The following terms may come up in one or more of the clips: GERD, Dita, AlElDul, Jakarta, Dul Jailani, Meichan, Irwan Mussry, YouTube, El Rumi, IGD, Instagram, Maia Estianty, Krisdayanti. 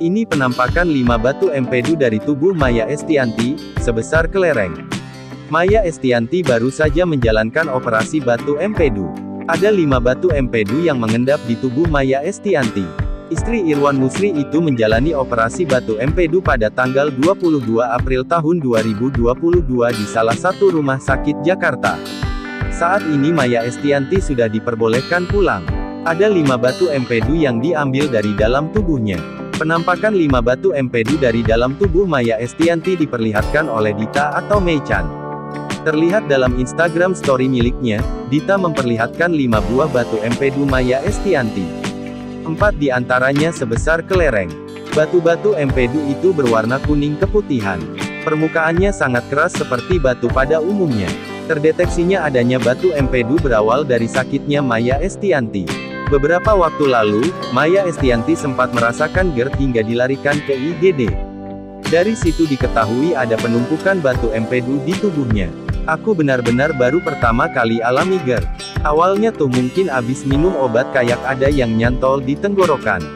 Ini penampakan 5 batu empedu dari tubuh Maia Estianty, sebesar kelereng. Maia Estianty baru saja menjalankan operasi batu empedu. Ada 5 batu empedu yang mengendap di tubuh Maia Estianty. Istri Irwan Mussry itu menjalani operasi batu empedu pada tanggal 22 April tahun 2022 di salah satu rumah sakit Jakarta. Saat ini Maia Estianty sudah diperbolehkan pulang. Ada 5 batu empedu yang diambil dari dalam tubuhnya. Penampakan 5 batu empedu dari dalam tubuh Maia Estianty diperlihatkan oleh Dita atau Meichan. Terlihat dalam Instagram story miliknya, Dita memperlihatkan 5 buah batu empedu Maia Estianty. 4 di antaranya sebesar kelereng. Batu-batu empedu itu berwarna kuning keputihan. Permukaannya sangat keras seperti batu pada umumnya. Terdeteksinya adanya batu empedu berawal dari sakitnya Maia Estianty. Beberapa waktu lalu, Maia Estianty sempat merasakan GERD hingga dilarikan ke IGD. Dari situ diketahui ada penumpukan batu empedu di tubuhnya. Aku benar-benar baru pertama kali alami GERD. Awalnya tuh mungkin abis minum obat kayak ada yang nyantol di tenggorokan.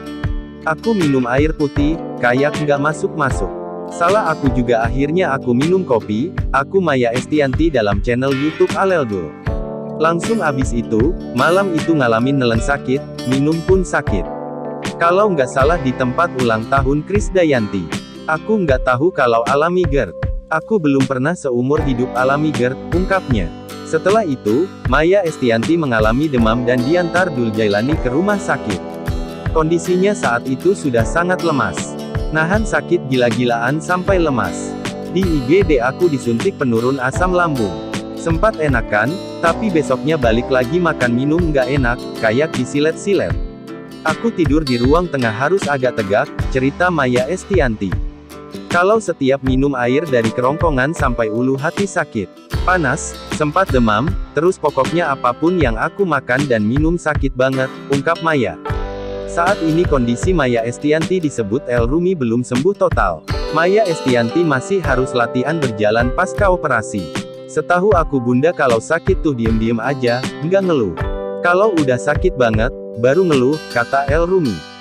Aku minum air putih, kayak nggak masuk-masuk. Salah aku juga, akhirnya aku minum kopi. Aku Maia Estianty dalam channel YouTube AlElDul. Langsung abis itu, malam itu ngalamin nelen sakit, minum pun sakit. Kalau nggak salah di tempat ulang tahun Krisdayanti. Aku nggak tahu kalau alami GERD. Aku belum pernah seumur hidup alami GERD, ungkapnya. Setelah itu, Maia Estianty mengalami demam dan diantar Dul Jailani ke rumah sakit. Kondisinya saat itu sudah sangat lemas. Nahan sakit gila-gilaan sampai lemas. Di IGD aku disuntik penurun asam lambung. Sempat enakan, tapi besoknya balik lagi makan minum nggak enak, kayak disilet-silet. Aku tidur di ruang tengah harus agak tegak, cerita Maia Estianty. Kalau setiap minum air dari kerongkongan sampai ulu hati sakit, panas, sempat demam, terus pokoknya apapun yang aku makan dan minum sakit banget, ungkap Maia. Saat ini kondisi Maia Estianty disebut El Rumi belum sembuh total. Maia Estianty masih harus latihan berjalan pasca operasi. Setahu aku bunda kalau sakit tuh diem-diem aja, nggak ngeluh. Kalau udah sakit banget, baru ngeluh, kata El Rumi.